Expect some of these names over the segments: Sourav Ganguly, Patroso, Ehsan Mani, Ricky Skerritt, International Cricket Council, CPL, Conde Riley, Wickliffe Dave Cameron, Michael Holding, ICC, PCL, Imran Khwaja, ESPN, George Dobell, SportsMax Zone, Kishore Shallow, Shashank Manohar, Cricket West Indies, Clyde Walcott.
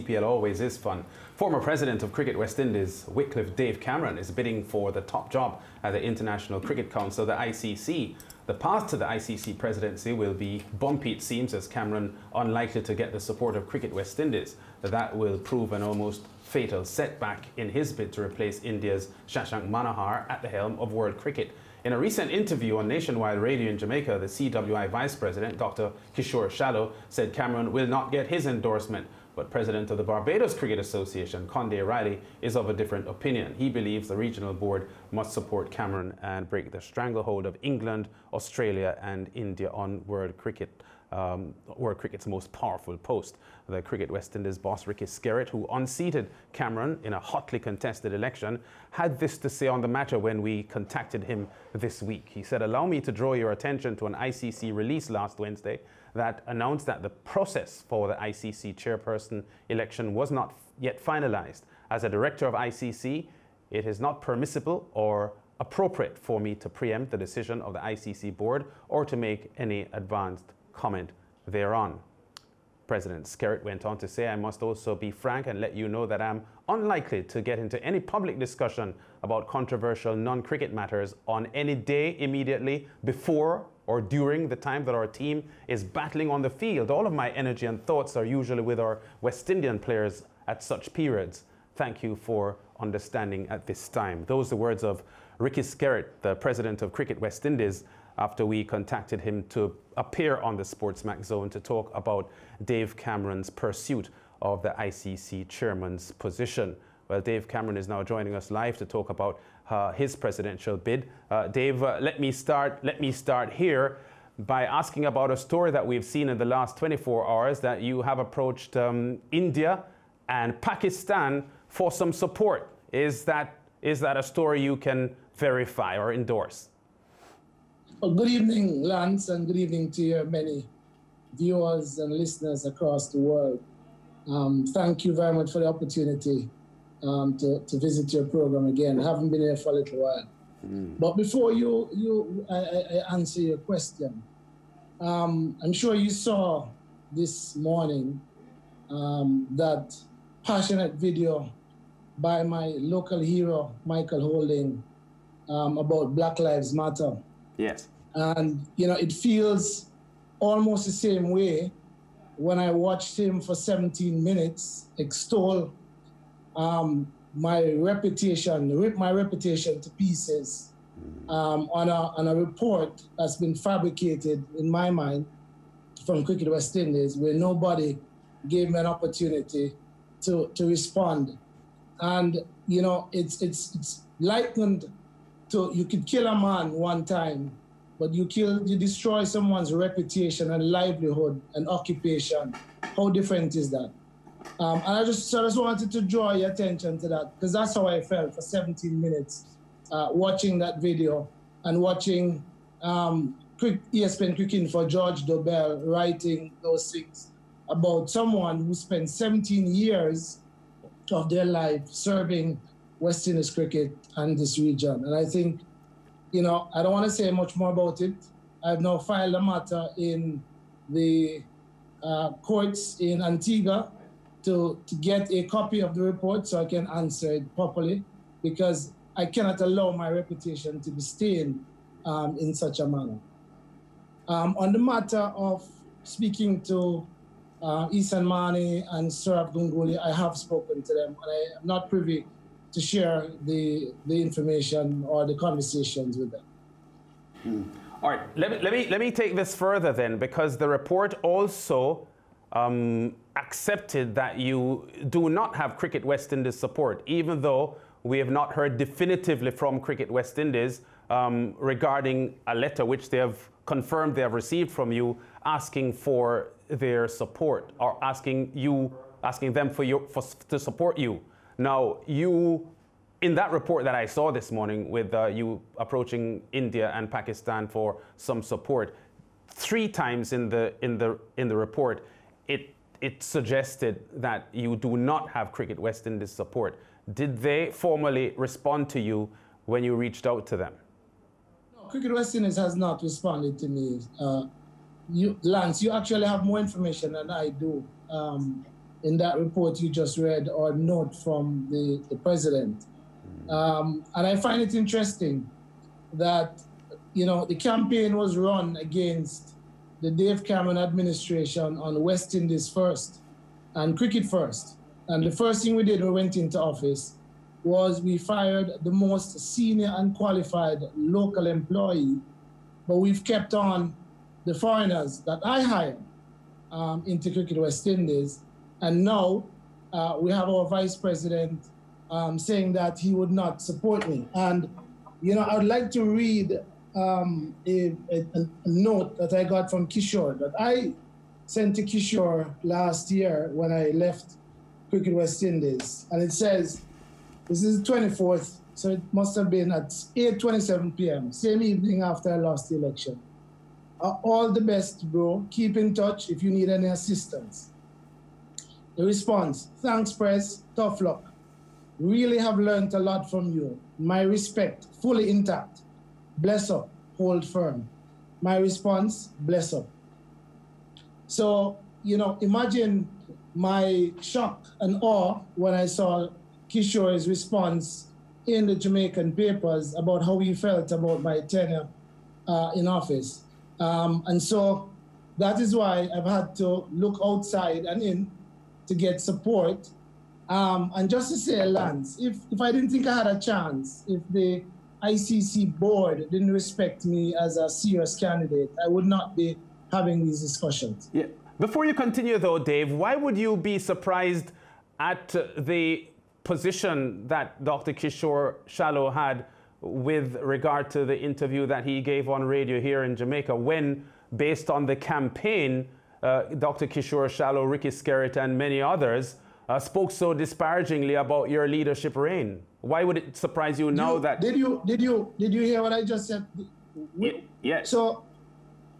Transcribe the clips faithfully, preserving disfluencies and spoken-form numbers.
C P L always is fun. Former president of Cricket West Indies, Wickliffe Dave Cameron, is bidding for the top job at the International Cricket Council, the I C C. The path to the I C C presidency will be bumpy, it seems, as Cameron unlikely to get the support of Cricket West Indies. That will prove an almost fatal setback in his bid to replace India's Shashank Manohar at the helm of world cricket. In a recent interview on nationwide radio in Jamaica, the C W I Vice President, Doctor Kishore Shallow, said Cameron will not get his endorsement. But President of the Barbados Cricket Association, Conde Riley, is of a different opinion. He believes the regional board must support Cameron and break the stranglehold of England, Australia and India on world cricket. Um, world cricket's most powerful post. The Cricket West Indies boss, Ricky Skerritt, who unseated Cameron in a hotly contested election, had this to say on the matter when we contacted him this week. He said, "Allow me to draw your attention to an I C C release last Wednesday that announced that the process for the I C C chairperson election was not yet finalized. As a director of I C C, it is not permissible or appropriate for me to preempt the decision of the I C C board or to make any advanced comment thereon." President Skerritt went on to say, "I must also be frank and let you know that I'm unlikely to get into any public discussion about controversial non-cricket matters on any day immediately before or during the time that our team is battling on the field. All of my energy and thoughts are usually with our West Indian players at such periods. Thank you for understanding at this time." Those are the words of Ricky Skerritt, the president of Cricket West Indies, after we contacted him to appear on the SportsMax Zone to talk about Dave Cameron's pursuit of the I C C chairman's position. Well, Dave Cameron is now joining us live to talk about uh, his presidential bid. Uh, Dave, uh, let me start, let me start here by asking about a story that we've seen in the last twenty-four hours that you have approached um, India and Pakistan for some support. Is that, is that a story you can verify or endorse? Well, good evening, Lance, and good evening to your many viewers and listeners across the world. Um, thank you very much for the opportunity um, to, to visit your program again. I haven't been here for a little while. Mm. But before you, you I, I answer your question, um, I'm sure you saw this morning um, that passionate video by my local hero, Michael Holding, um, about Black Lives Matter. Yes. And, you know, it feels almost the same way when I watched him for seventeen minutes extol um, my reputation, rip my reputation to pieces um, on, a, on a report that's been fabricated, in my mind, from Cricket West Indies, where nobody gave me an opportunity to, to respond. And, you know, it's, it's, it's likened. So you could kill a man one time, but you kill, you destroy someone's reputation and livelihood and occupation. How different is that? Um, and I just, I just wanted to draw your attention to that, because that's how I felt for seventeen minutes, uh, watching that video and watching um, E S P N Cricket for George Dobell writing those things about someone who spent seventeen years of their life serving West Indies cricket and this region. And I think, you know, I don't want to say much more about it. I've now filed a matter in the uh, courts in Antigua to, to get a copy of the report so I can answer it properly, because I cannot allow my reputation to be stained um, in such a manner. Um, on the matter of speaking to uh, Ehsan Mani and Sourav Ganguly, I have spoken to them, and I am not privy to share the, the information or the conversations with them. Mm. All right, let me, let, me, let me take this further then, because the report also um, accepted that you do not have Cricket West Indies support, even though we have not heard definitively from Cricket West Indies um, regarding a letter which they have confirmed they have received from you asking for their support, or asking you, asking them for your, for, to support you. Now, you, in that report that I saw this morning with uh, you approaching India and Pakistan for some support, three times in the, in the, in the report, it, it suggested that you do not have Cricket West Indies support. Did they formally respond to you when you reached out to them? No, Cricket West Indies has not responded to me. Uh, you, Lance, you actually have more information than I do. Um, in that report you just read, or note from the, the president. Um, and I find it interesting that, you know, the campaign was run against the Dave Cameron administration on West Indies first and cricket first. And the first thing we did when we went into office was we fired the most senior and qualified local employee, but we've kept on the foreigners that I hired um, into Cricket West Indies. And now uh, we have our vice president um, saying that he would not support me. And, you know, I'd like to read um, a, a, a note that I got from Kishore, that I sent to Kishore last year when I left Cricket West Indies. And it says, this is the twenty-fourth, so it must have been at eight twenty-seven p m, same evening after I lost the election. Uh, all the best, bro. Keep in touch if you need any assistance. The response, thanks, press. Tough luck. Really have learned a lot from you. My respect, fully intact. Bless up. Hold firm. My response, bless up. So, you know, imagine my shock and awe when I saw Kishore's response in the Jamaican papers about how he felt about my tenure uh, in office. Um, and so that is why I've had to look outside and in to get support. Um, and just to say, Lance, if, if I didn't think I had a chance, if the I C C board didn't respect me as a serious candidate, I would not be having these discussions. Yeah. Before you continue, though, Dave, why would you be surprised at the position that Doctor Kishore Shallow had with regard to the interview that he gave on radio here in Jamaica when, based on the campaign, uh, Doctor Kishore Shallow, Ricky Skerritt, and many others uh, spoke so disparagingly about your leadership reign? Why would it surprise you now you, that... Did you, did, you, did you hear what I just said? Yes. Yeah. So...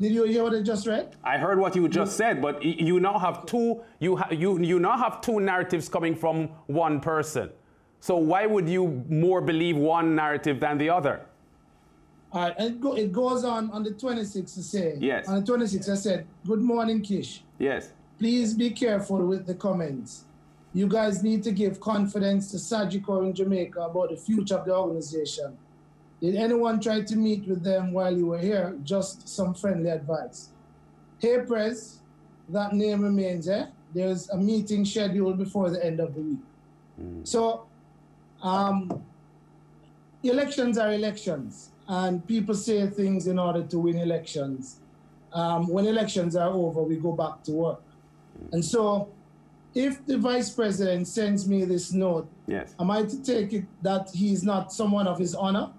Did you hear what I just read? I heard what you just said, but you now have two. You ha you you now have two narratives coming from one person. So why would you more believe one narrative than the other? All right, and it, go, it goes on on the twenty-sixth to say. Yes. On the twenty-sixth, I said, "Good morning, Kish. Yes. Please be careful with the comments. You guys need to give confidence to Sajikor in Jamaica about the future of the organization. Did anyone try to meet with them while you were here? Just some friendly advice. Hey, Prez, that name remains, eh? There's a meeting scheduled before the end of the week." Mm. So um, elections are elections, and people say things in order to win elections. Um, when elections are over, we go back to work. Mm. And so if the vice president sends me this note, yes, am I to take it that he's not someone of his honor?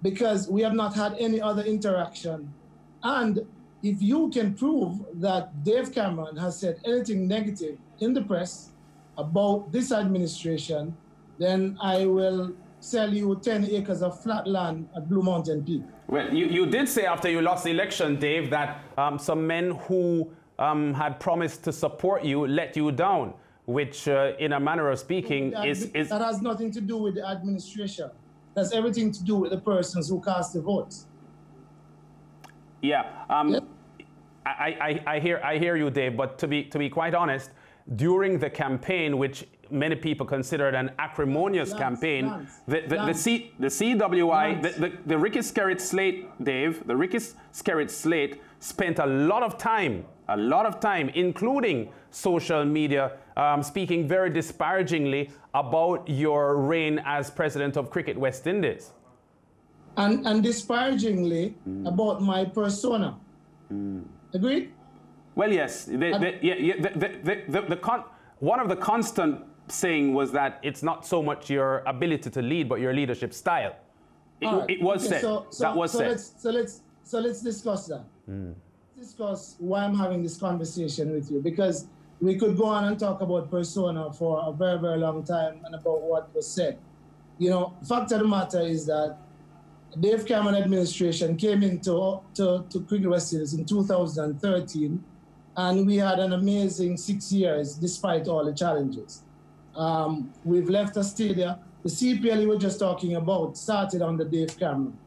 Because we have not had any other interaction. And if you can prove that Dave Cameron has said anything negative in the press about this administration, then I will sell you ten acres of flat land at Blue Mountain Peak. Well, you, you did say after you lost the election, Dave, that um, some men who um, had promised to support you let you down, which uh, in a manner of speaking that, is, is... That has nothing to do with the administration. That's everything to do with the persons who cast the votes. Yeah, um, yep. I, I, I hear I hear you, Dave. But to be to be quite honest, during the campaign, which many people considered an acrimonious Lance, campaign, Lance, the the, Lance, the, C, the C W I, the, the the Ricky Skerritt slate, Dave, the Ricky Skerritt slate spent a lot of time, a lot of time, including social media, um, speaking very disparagingly about your reign as president of Cricket West Indies. And, and disparagingly mm. about my persona. Mm. Agreed? Well, yes. The, the, yeah, yeah, the, the, the, the con one of the constant saying was that it's not so much your ability to lead, but your leadership style. It, right. it was okay, said. So, so, that was so said. Let's, so, let's, so let's discuss that. Mm. Let's discuss why I'm having this conversation with you, because we could go on and talk about persona for a very, very long time and about what was said. You know, fact of the matter is that Dave Cameron administration came into to, to Cricket West Indies in two thousand thirteen, and we had an amazing six years despite all the challenges. Um, we've left a stadia. The C P L you were just talking about started under Dave Cameron.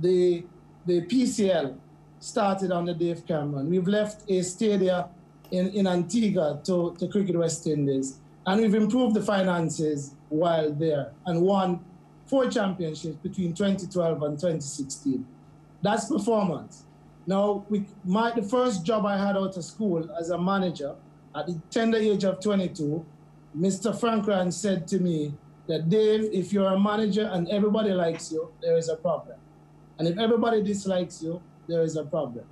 The, the P C L started under Dave Cameron. We've left a stadia in, in Antigua to, to Cricket West Indies. And we've improved the finances while there and won four championships between twenty twelve and twenty sixteen. That's performance. Now, we, my, the first job I had out of school as a manager, at the tender age of twenty-two, Mister Frankran said to me that, Dave, if you're a manager and everybody likes you, there is a problem. And if everybody dislikes you, there is a problem.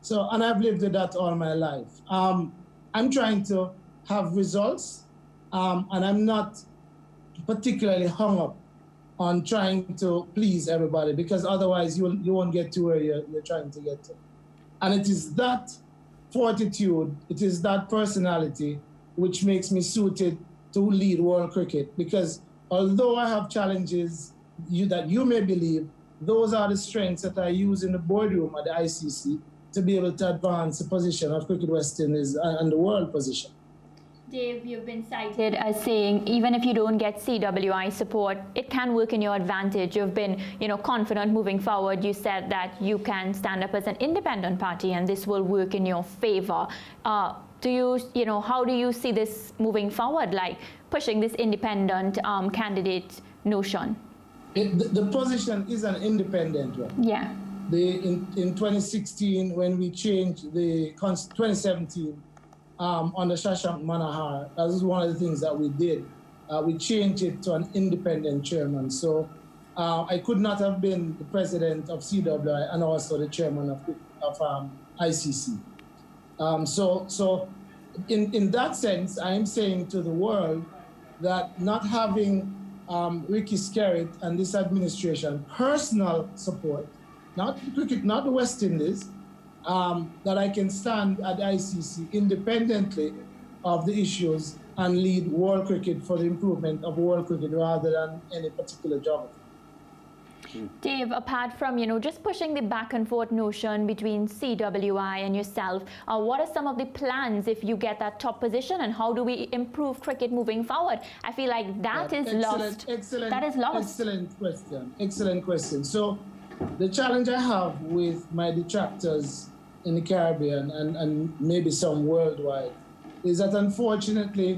So, and I've lived with that all my life. Um, I'm trying to have results, um, and I'm not particularly hung up on trying to please everybody, because otherwise you, you won't get to where you're, you're trying to get to. And it is that fortitude, it is that personality which makes me suited to lead world cricket, because although I have challenges you, that you may believe, those are the strengths that I use in the boardroom at the I C C to be able to advance the position of Cricket West Indies and the world position. Dave, you've been cited as saying, even if you don't get C W I support, it can work in your advantage. You've been, you know, confident moving forward. You said that you can stand up as an independent party and this will work in your favor. Uh, do you, you know, how do you see this moving forward, like pushing this independent um, candidate notion? It, the, the position is an independent one. Yeah. The, in, in twenty sixteen, when we changed the, twenty seventeen, Um, under Shashank Manohar, that was one of the things that we did. Uh, we changed it to an independent chairman. So uh, I could not have been the president of C W I and also the chairman of, of um, I C C. Um, so so in, in that sense, I am saying to the world that not having um, Ricky Skerritt and this administration personal support, not cricket, not the West Indies, Um, that I can stand at I C C independently of the issues and lead world cricket for the improvement of world cricket rather than any particular geography. Dave, apart from, you know, just pushing the back and forth notion between C W I and yourself, uh, what are some of the plans if you get that top position, and how do we improve cricket moving forward? I feel like that yeah, is excellent, lost. Excellent, that is lost. Excellent question. Excellent question. So the challenge I have with my detractors in the Caribbean and, and maybe some worldwide is that, unfortunately,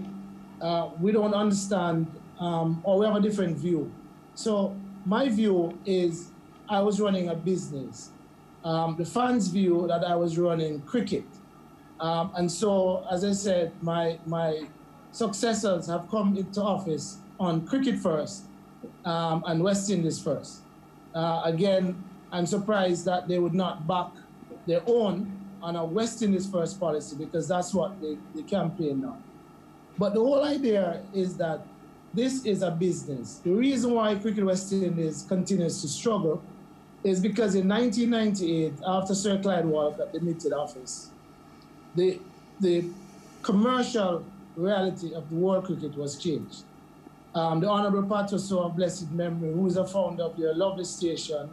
uh, we don't understand um, or we have a different view. So my view is I was running a business. Um, the fans' view that I was running cricket. Um, and so, as I said, my, my successors have come into office on cricket first um, and West Indies first. Uh, again, I'm surprised that they would not back their own on a West Indies first policy, because that's what they, they campaign on. But the whole idea is that this is a business. The reason why Cricket West Indies continues to struggle is because in nineteen ninety-eight, after Sir Clyde Walcott demitted office, the, the commercial reality of the world cricket was changed. Um, the Honorable Patroso of blessed memory, who is a founder of your lovely station,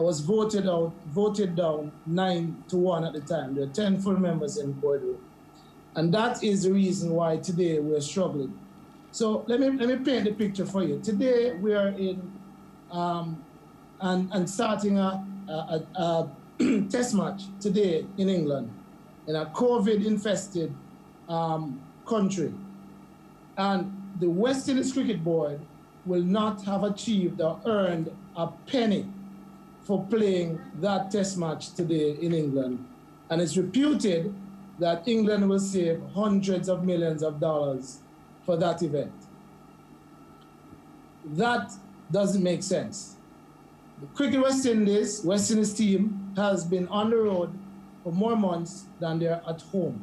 was voted out, voted down nine to one at the time. There are ten full members in the boardroom, and that is the reason why today we're struggling. So let me let me paint the picture for you. Today we are in um, and and starting a, a, a test match today in England, in a COVID-infested um, country, and the West Indies Cricket Board will not have achieved or earned a penny for playing that test match today in England. And it's reputed that England will save hundreds of millions of dollars for that event. That doesn't make sense. The Cricket West Indies, West Indies team, has been on the road for more months than they're at home.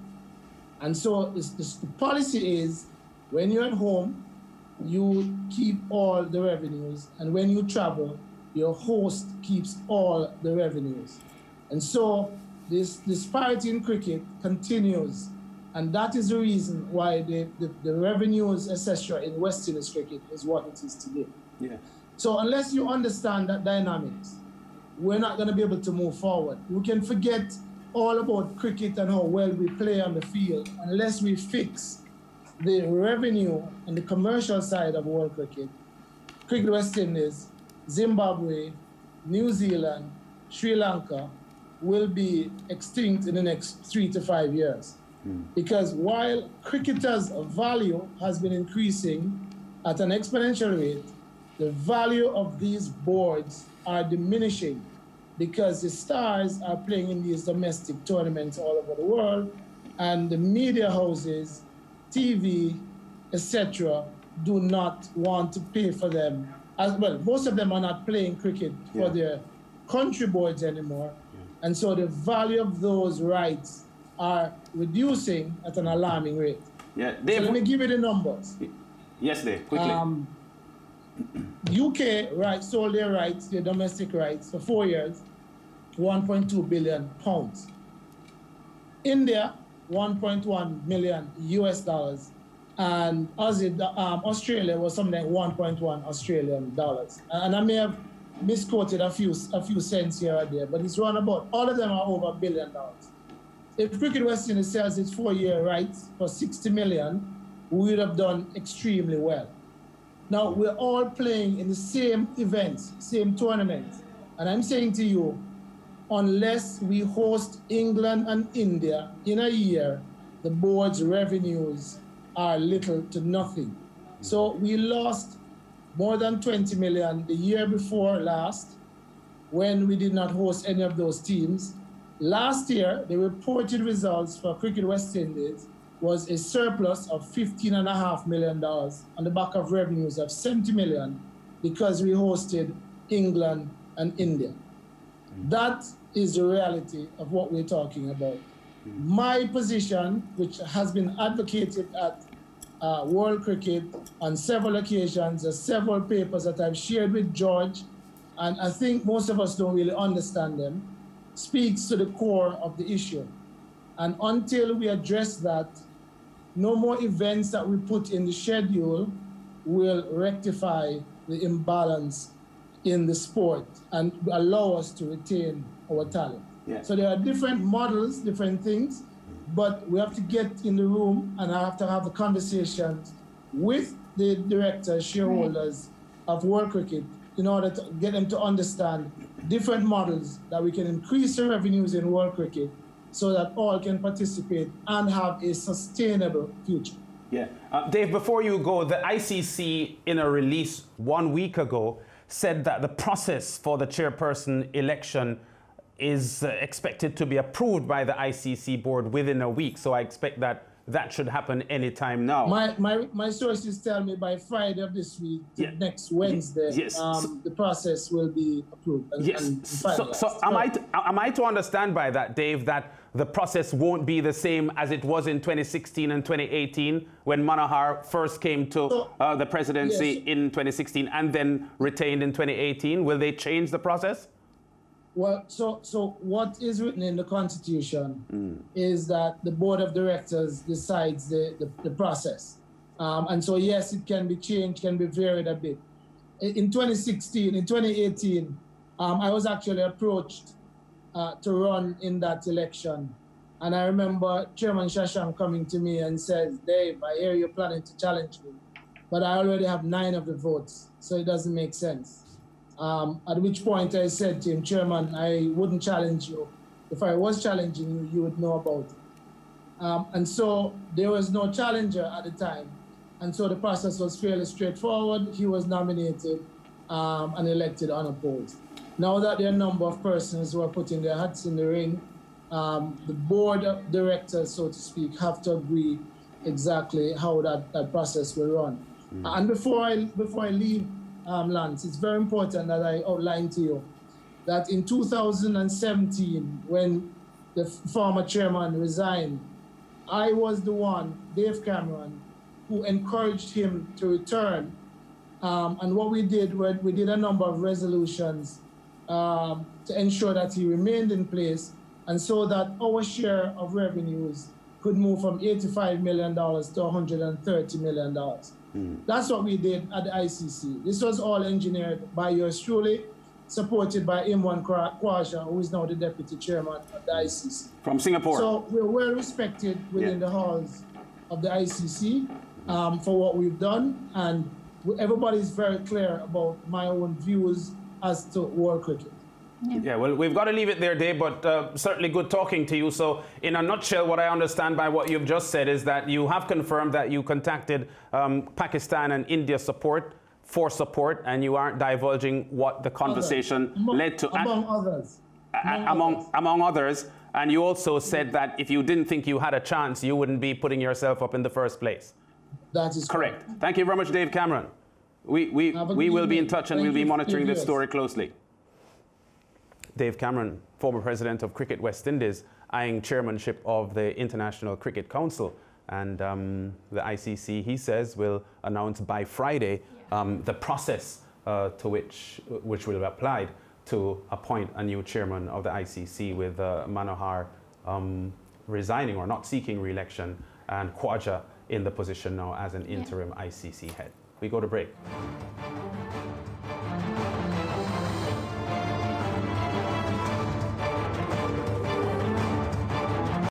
And so it's, it's, the policy is, when you're at home, you keep all the revenues, and when you travel, your host keeps all the revenues. And so this disparity in cricket continues, and that is the reason why the, the, the revenues, et cetera, in West Indies cricket is what it is today. Yeah. So unless you understand that dynamics, we're not going to be able to move forward. We can forget all about cricket and how well we play on the field unless we fix the revenue and the commercial side of world cricket. Cricket West Indies, Zimbabwe, New Zealand, Sri Lanka will be extinct in the next three to five years. Mm. Because while cricketers' value has been increasing at an exponential rate, the value of these boards are diminishing because the stars are playing in these domestic tournaments all over the world, and the media houses, T V, et cetera, do not want to pay for them. As well, most of them are not playing cricket yeah. for their country boards anymore, yeah. and so the value of those rights are reducing at an alarming rate. Yeah, Dave, so let me give you the numbers. Yes, Dave, quickly. Um, U K rights, sold their rights, their domestic rights, for four years, one point two billion pounds. India, one point one million U S dollars. And Aussie, um, Australia was something like one point one Australian dollars. And I may have misquoted a few, a few cents here or there, but it's round about. All of them are over a billion dollars. If Cricket West Indies sells its four-year rights for sixty million, we would have done extremely well. Now, we're all playing in the same events, same tournament. And I'm saying to you, unless we host England and India in a year, the board's revenues are little to nothing. So we lost more than twenty million the year before last when we did not host any of those teams. Last year, the reported results for Cricket West Indies was a surplus of fifteen and a half million dollars on the back of revenues of seventy million dollars because we hosted England and India. Mm. That is the reality of what we're talking about. Mm. My position, which has been advocated at uh, World Cricket on several occasions, there's several papers that I've shared with George, and I think most of us don't really understand them, speaks to the core of the issue. And until we address that, no more events that we put in the schedule will rectify the imbalance in the sport and allow us to retain our talent. Yeah. So there are different models, different things, but we have to get in the room and I have to have a conversation with the directors, shareholders of World Cricket in order to get them to understand different models that we can increase the revenues in World Cricket so that all can participate and have a sustainable future. Yeah. Uh, Dave, before you go, the I C C, in a release one week ago, said that the process for the chairperson election is uh, expected to be approved by the I C C board within a week. So I expect that that should happen anytime now. My, my, my sources tell me by Friday of this week, yeah. next Wednesday, yes. um, so, the process will be approved. And, yes. And so so am, I to, am I to understand by that, Dave, that the process won't be the same as it was in twenty sixteen and twenty eighteen when Manohar first came to so, uh, the presidency yes. in twenty sixteen and then retained in twenty eighteen? Will they change the process? Well, so, so what is written in the Constitution mm. is that the Board of Directors decides the, the, the process. Um, and so, yes, it can be changed, can be varied a bit. In twenty sixteen, in twenty eighteen, um, I was actually approached uh, to run in that election. And I remember Chairman Shashank coming to me and says, Dave, I hear you're planning to challenge me, but I already have nine of the votes, so it doesn't make sense. Um, at which point I said to him, Chairman, I wouldn't challenge you. If I was challenging you, you would know about it. Um, and so there was no challenger at the time. And so the process was fairly straightforward. He was nominated um, and elected unopposed. Now that there are a number of persons who are putting their hats in the ring, um, the board of directors, so to speak, have to agree exactly how that, that process will run. Mm. And before I, before I leave, Um, Lance, it's very important that I outline to you that in two thousand seventeen, when the former chairman resigned, I was the one, Dave Cameron, who encouraged him to return. Um, and what we did, was we did a number of resolutions um, to ensure that he remained in place and so that our share of revenues could move from eighty-five million dollars to one hundred thirty million dollars. That's what we did at the I C C. This was all engineered by yours truly, supported by Imran Khwaja, who is now the deputy chairman of the I C C. From Singapore. So we're well respected within yeah. the halls of the I C C um, for what we've done. And everybody's very clear about my own views as to World Cricket. Yeah. yeah, well, we've got to leave it there, Dave, but uh, certainly good talking to you. So, in a nutshell, what I understand by what you've just said is that you have confirmed that you contacted um, Pakistan and India support for support, and you aren't divulging what the conversation among, led to. Among others. Among, among, others. among others. And you also said yeah. that if you didn't think you had a chance, you wouldn't be putting yourself up in the first place. That is correct. correct. Thank you very much, Dave Cameron. We, we, we will be in touch and we'll be monitoring this story closely. Dave Cameron, former president of Cricket West Indies, eyeing chairmanship of the International Cricket Council. And um, the I C C, he says, will announce by Friday um, the process uh, to which, which will be applied to appoint a new chairman of the I C C, with uh, Manohar um, resigning or not seeking re-election, and Khwaja in the position now as an interim I C C head. We go to break.